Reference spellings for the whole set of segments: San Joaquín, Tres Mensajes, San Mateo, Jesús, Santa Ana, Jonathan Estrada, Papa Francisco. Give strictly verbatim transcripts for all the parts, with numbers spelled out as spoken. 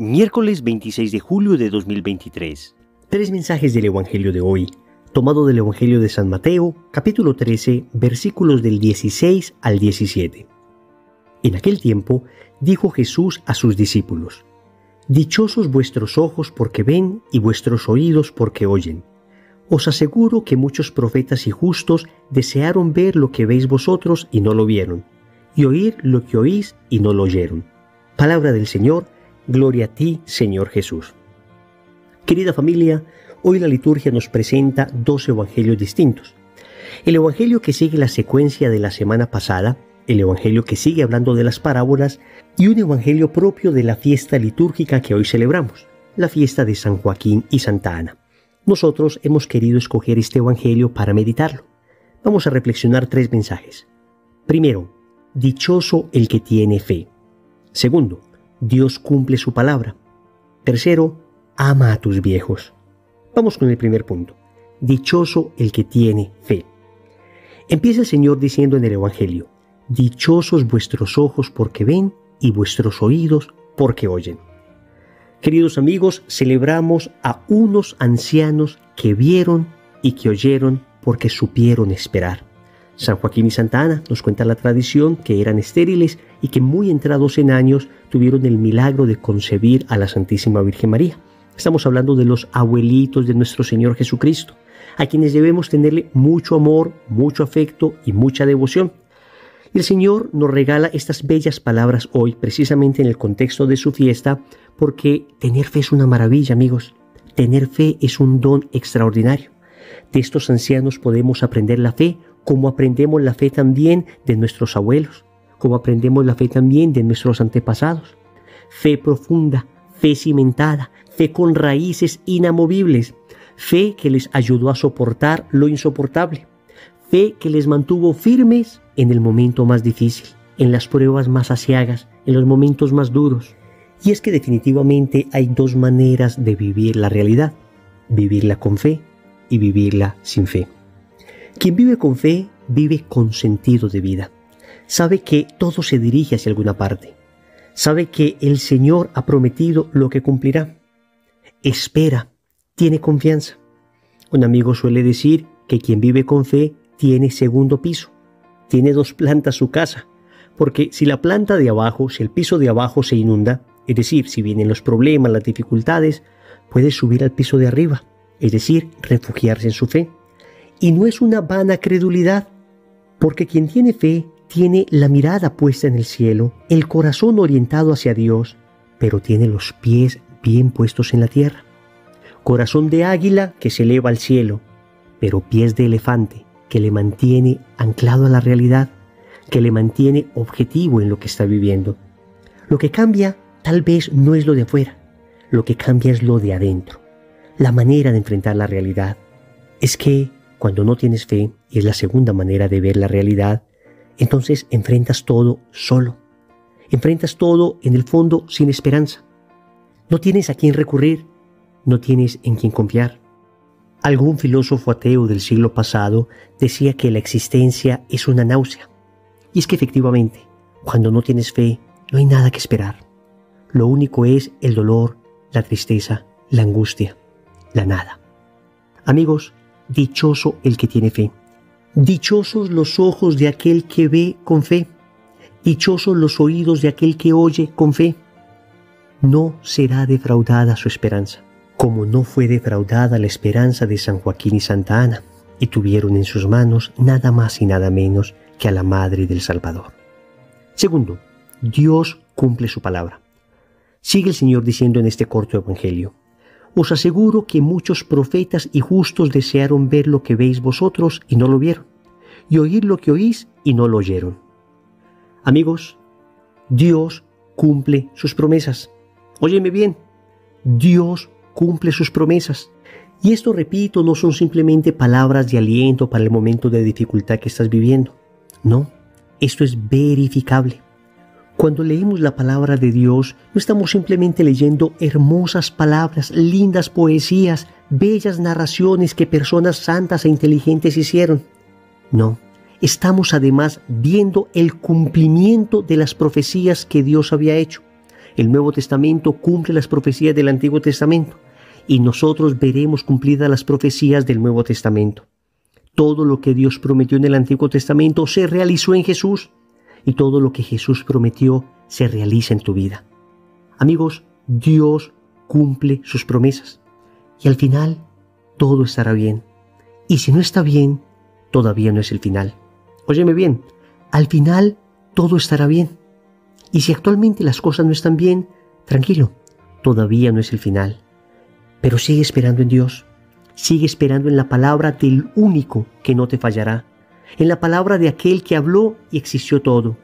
Miércoles veintiséis de julio de dos mil veintitrés. Tres mensajes del Evangelio de hoy, tomado del Evangelio de San Mateo, capítulo trece, versículos del dieciséis al diecisiete. En aquel tiempo, dijo Jesús a sus discípulos: «Dichosos vuestros ojos porque ven y vuestros oídos porque oyen. Os aseguro que muchos profetas y justos desearon ver lo que veis vosotros y no lo vieron, y oír lo que oís y no lo oyeron». Palabra del Señor. Gloria a ti, Señor Jesús. Querida familia, hoy la liturgia nos presenta dos evangelios distintos. El evangelio que sigue la secuencia de la semana pasada, el evangelio que sigue hablando de las parábolas y un evangelio propio de la fiesta litúrgica que hoy celebramos, la fiesta de San Joaquín y Santa Ana. Nosotros hemos querido escoger este evangelio para meditarlo. Vamos a reflexionar tres mensajes. Primero, dichoso el que tiene fe. Segundo, Dios cumple su palabra. Tercero, ama a tus viejos. Vamos con el primer punto. Dichoso el que tiene fe. Empieza el Señor diciendo en el Evangelio: dichosos vuestros ojos porque ven y vuestros oídos porque oyen. Queridos amigos, celebramos a unos ancianos que vieron y que oyeron porque supieron esperar. San Joaquín y Santa Ana, nos cuenta la tradición, que eran estériles y que muy entrados en años tuvieron el milagro de concebir a la Santísima Virgen María. Estamos hablando de los abuelitos de nuestro Señor Jesucristo, a quienes debemos tenerle mucho amor, mucho afecto y mucha devoción. El Señor nos regala estas bellas palabras hoy, precisamente en el contexto de su fiesta, porque tener fe es una maravilla, amigos. Tener fe es un don extraordinario. De estos ancianos podemos aprender la fe, como aprendemos la fe también de nuestros abuelos, como aprendemos la fe también de nuestros antepasados. Fe profunda, fe cimentada, fe con raíces inamovibles, fe que les ayudó a soportar lo insoportable, fe que les mantuvo firmes en el momento más difícil, en las pruebas más aciagas, en los momentos más duros. Y es que definitivamente hay dos maneras de vivir la realidad: vivirla con fe y vivirla sin fe. Quien vive con fe, vive con sentido de vida. Sabe que todo se dirige hacia alguna parte. Sabe que el Señor ha prometido lo que cumplirá. Espera, tiene confianza. Un amigo suele decir que quien vive con fe tiene segundo piso. Tiene dos plantas su casa, porque si la planta de abajo, si el piso de abajo se inunda, es decir, si vienen los problemas, las dificultades, puede subir al piso de arriba, es decir, refugiarse en su fe. Y no es una vana credulidad, porque quien tiene fe tiene la mirada puesta en el cielo, el corazón orientado hacia Dios, pero tiene los pies bien puestos en la tierra. Corazón de águila que se eleva al cielo, pero pies de elefante que le mantiene anclado a la realidad, que le mantiene objetivo en lo que está viviendo. Lo que cambia tal vez no es lo de afuera, lo que cambia es lo de adentro, la manera de enfrentar la realidad. Es que cuando no tienes fe, y es la segunda manera de ver la realidad, entonces enfrentas todo solo. Enfrentas todo, en el fondo, sin esperanza. No tienes a quién recurrir, no tienes en quién confiar. Algún filósofo ateo del siglo pasado decía que la existencia es una náusea. Y es que efectivamente, cuando no tienes fe, no hay nada que esperar. Lo único es el dolor, la tristeza, la angustia, la nada. Amigos, dichoso el que tiene fe. Dichosos los ojos de aquel que ve con fe. Dichosos los oídos de aquel que oye con fe. No será defraudada su esperanza, como no fue defraudada la esperanza de San Joaquín y Santa Ana, y tuvieron en sus manos nada más y nada menos que a la Madre del Salvador. Segundo, Dios cumple su palabra. Sigue el Señor diciendo en este corto evangelio: os aseguro que muchos profetas y justos desearon ver lo que veis vosotros y no lo vieron, y oír lo que oís y no lo oyeron. Amigos, Dios cumple sus promesas. Óyeme bien, Dios cumple sus promesas. Y esto, repito, no son simplemente palabras de aliento para el momento de dificultad que estás viviendo. No, esto es verificable. Cuando leemos la palabra de Dios, no estamos simplemente leyendo hermosas palabras, lindas poesías, bellas narraciones que personas santas e inteligentes hicieron. No, estamos además viendo el cumplimiento de las profecías que Dios había hecho. El Nuevo Testamento cumple las profecías del Antiguo Testamento y nosotros veremos cumplidas las profecías del Nuevo Testamento. Todo lo que Dios prometió en el Antiguo Testamento se realizó en Jesús y todo lo que Jesús prometió se realiza en tu vida. Amigos, Dios cumple sus promesas y al final todo estará bien. Y si no está bien, todavía no es el final. Óyeme bien, al final todo estará bien. Y si actualmente las cosas no están bien, tranquilo, todavía no es el final. Pero sigue esperando en Dios, sigue esperando en la palabra del único que no te fallará, en la palabra de aquel que habló y existió todo,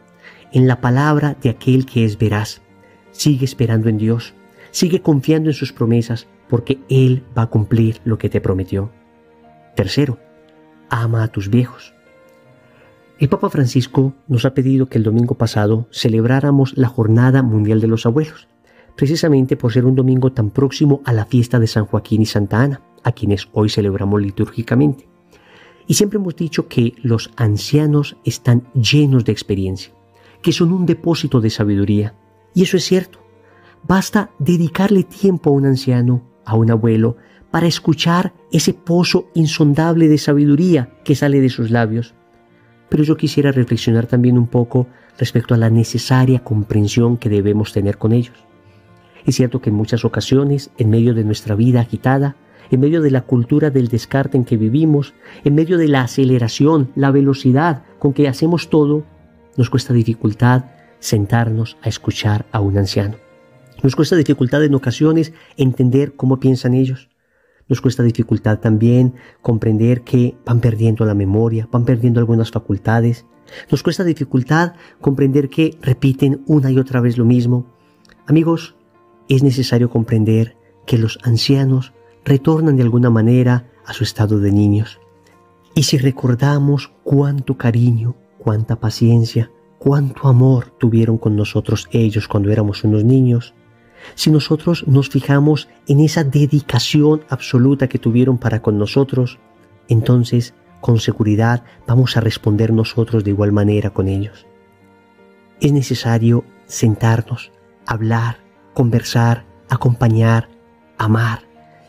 en la palabra de aquel que es veraz. Sigue esperando en Dios, sigue confiando en sus promesas, porque Él va a cumplir lo que te prometió. Tercero, ama a tus viejos. El Papa Francisco nos ha pedido que el domingo pasado celebráramos la Jornada Mundial de los Abuelos, precisamente por ser un domingo tan próximo a la fiesta de San Joaquín y Santa Ana, a quienes hoy celebramos litúrgicamente. Y siempre hemos dicho que los ancianos están llenos de experiencia, que son un depósito de sabiduría. Y eso es cierto. Basta dedicarle tiempo a un anciano, a un abuelo, para escuchar ese pozo insondable de sabiduría que sale de sus labios. Pero yo quisiera reflexionar también un poco respecto a la necesaria comprensión que debemos tener con ellos. Es cierto que en muchas ocasiones, en medio de nuestra vida agitada, en medio de la cultura del descarte en que vivimos, en medio de la aceleración, la velocidad con que hacemos todo, nos cuesta dificultad sentarnos a escuchar a un anciano. Nos cuesta dificultad en ocasiones entender cómo piensan ellos. Nos cuesta dificultad también comprender que van perdiendo la memoria, van perdiendo algunas facultades. Nos cuesta dificultad comprender que repiten una y otra vez lo mismo. Amigos, es necesario comprender que los ancianos retornan de alguna manera a su estado de niños. Y si recordamos cuánto cariño, cuánta paciencia, cuánto amor tuvieron con nosotros ellos cuando éramos unos niños, si nosotros nos fijamos en esa dedicación absoluta que tuvieron para con nosotros, entonces con seguridad vamos a responder nosotros de igual manera con ellos. Es necesario sentarnos, hablar, conversar, acompañar, amar.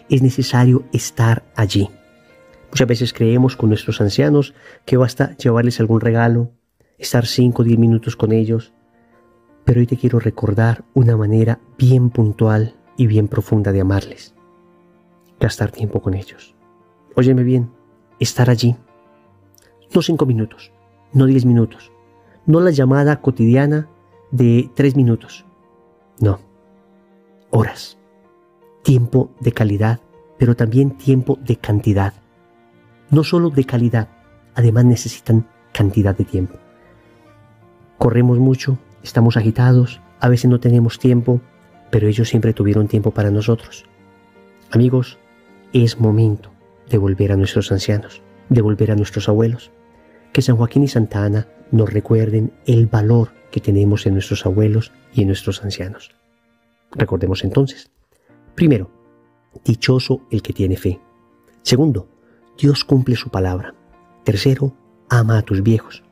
Es necesario estar allí. Muchas veces creemos con nuestros ancianos que basta llevarles algún regalo, estar cinco o diez minutos con ellos. Pero hoy te quiero recordar una manera bien puntual y bien profunda de amarles. Gastar tiempo con ellos. Óyeme bien, estar allí. No cinco minutos, no diez minutos, no la llamada cotidiana de tres minutos. No, horas. Tiempo de calidad, pero también tiempo de cantidad. No solo de calidad, además necesitan cantidad de tiempo. Corremos mucho, estamos agitados, a veces no tenemos tiempo, pero ellos siempre tuvieron tiempo para nosotros. Amigos, es momento de volver a nuestros ancianos, de volver a nuestros abuelos. Que San Joaquín y Santa Ana nos recuerden el valor que tenemos en nuestros abuelos y en nuestros ancianos. Recordemos entonces. Primero, dichoso el que tiene fe. Segundo, Dios cumple su palabra. Tercero, ama a tus viejos.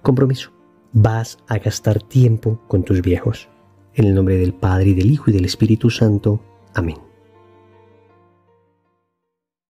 Compromiso, vas a gastar tiempo con tus viejos. En el nombre del Padre, y del Hijo, y del Espíritu Santo. Amén.